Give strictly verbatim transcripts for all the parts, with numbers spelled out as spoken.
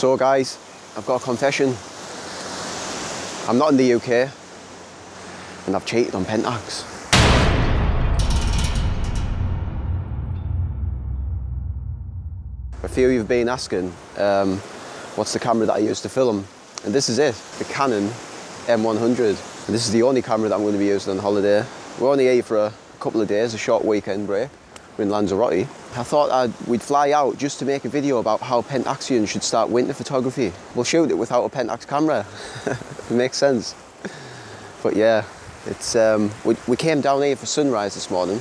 So guys, I've got a confession. I'm not in the U K and I've cheated on Pentax. A few of you have been asking um, what's the camera that I use to film, and this is it, the Canon M one hundred. And this is the only camera that I'm going to be using on holiday. We're only here for a couple of days, a short weekend break. We're in Lanzarote. I thought I'd, we'd fly out just to make a video about how Pentaxians should start winter photography. We'll shoot it without a Pentax camera. It makes sense. But yeah, it's, um, we, we came down here for sunrise this morning.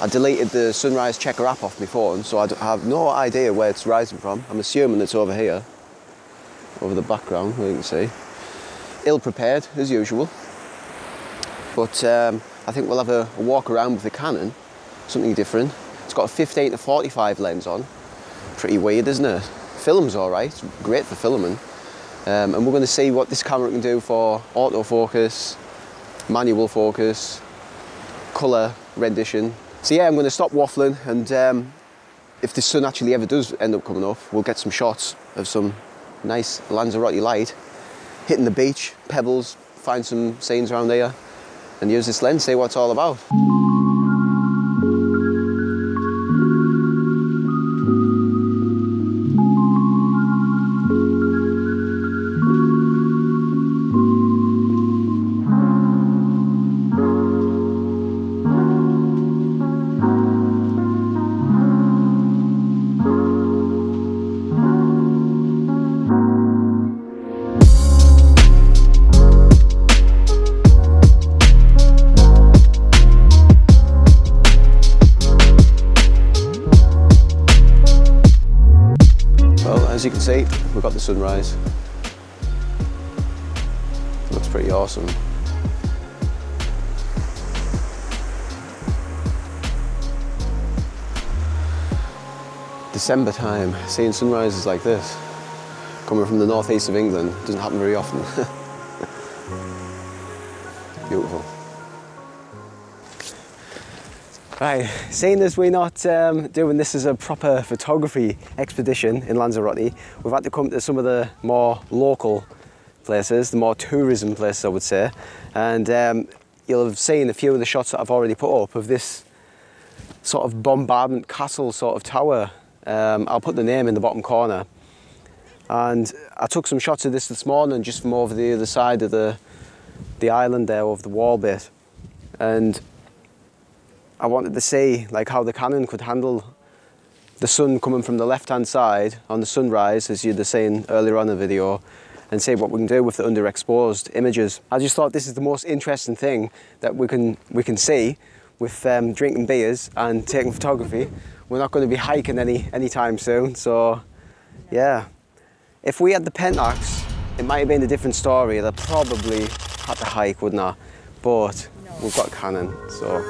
I deleted the sunrise checker app off my phone, so I have no idea where it's rising from. I'm assuming it's over here, over the background, where you can see. Ill-prepared, as usual. But um, I think we'll have a, a walk around with the Canon, something different. It's got a fifteen to forty-five lens on. Pretty weird, isn't it? Film's all right, it's great for filming. Um, and we're gonna see what this camera can do for autofocus, manual focus, color rendition. So yeah, I'm going to stop waffling, and um, if the sun actually ever does end up coming up, we'll get some shots of some nice Lanzarote light hitting the beach, pebbles, find some scenes around here, and use this lens, see what it's all about. As you can see, we've got the sunrise. It looks pretty awesome. December time, seeing sunrises like this, coming from the northeast of England, doesn't happen very often. Beautiful. Right, seeing as we're not um, doing this as a proper photography expedition in Lanzarote, we've had to come to some of the more local places, the more tourism places I would say, and um, you'll have seen a few of the shots that I've already put up of this sort of bombardment castle sort of tower. Um, I'll put the name in the bottom corner. And I took some shots of this this morning just from over the other side of the, the island there, over the wall bit. And I wanted to see like how the Canon could handle the sun coming from the left-hand side on the sunrise, as you'd have seen earlier on in the video, and see what we can do with the underexposed images. I just thought this is the most interesting thing that we can we can see with um, drinking beers and taking photography. We're not going to be hiking any anytime soon, so yeah. If we had the Pentax, it might have been a different story. I'd probably had to hike, wouldn't I? But we've got Canon, so.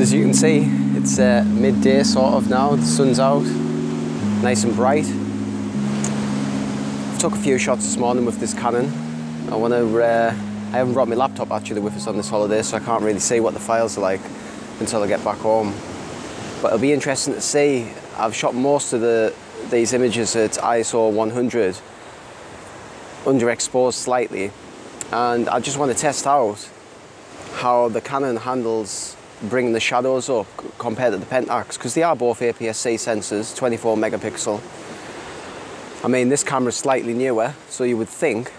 As you can see, it's uh, midday sort of now, the sun's out, nice and bright. I took a few shots this morning with this Canon. I want to, uh, I haven't brought my laptop actually with us on this holiday, so I can't really see what the files are like until I get back home. But it'll be interesting to see. I've shot most of the these images at I S O one hundred, underexposed slightly, and I just want to test out how the Canon handles bringing the shadows up compared to the Pentax, because they are both A P S C sensors, twenty-four megapixel. I mean, this camera's slightly newer, so you would think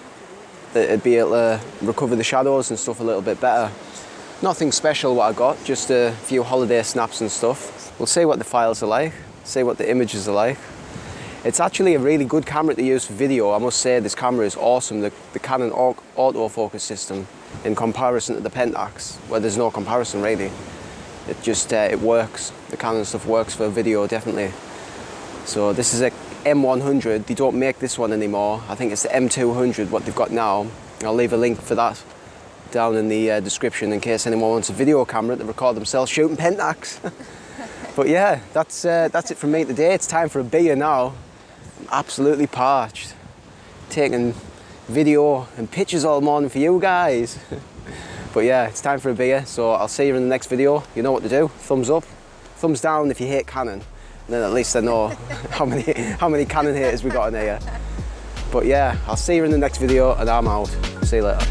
that it'd be able to recover the shadows and stuff a little bit better. Nothing special what I got, just a few holiday snaps and stuff. We'll see what the files are like, see what the images are like. It's actually a really good camera to use for video. I must say this camera is awesome, the, the Canon autofocus system, in comparison to the Pentax, where there's no comparison really. It just, uh, it works. The Canon stuff works for video, definitely. So this is a M one hundred, they don't make this one anymore. I think it's the M two hundred, what they've got now. I'll leave a link for that down in the uh, description in case anyone wants a video camera to record themselves shooting Pentax. But yeah, that's, uh, that's it from me today. It's time for a beer now. I'm absolutely parched. Taking video and pictures all morning for you guys. But yeah, it's time for a beer, so I'll see you in the next video. You know what to do. Thumbs up, thumbs down if you hate Canon. And then at least I know how many, how many Canon haters we got in here. But yeah, I'll see you in the next video and I'm out. See you later.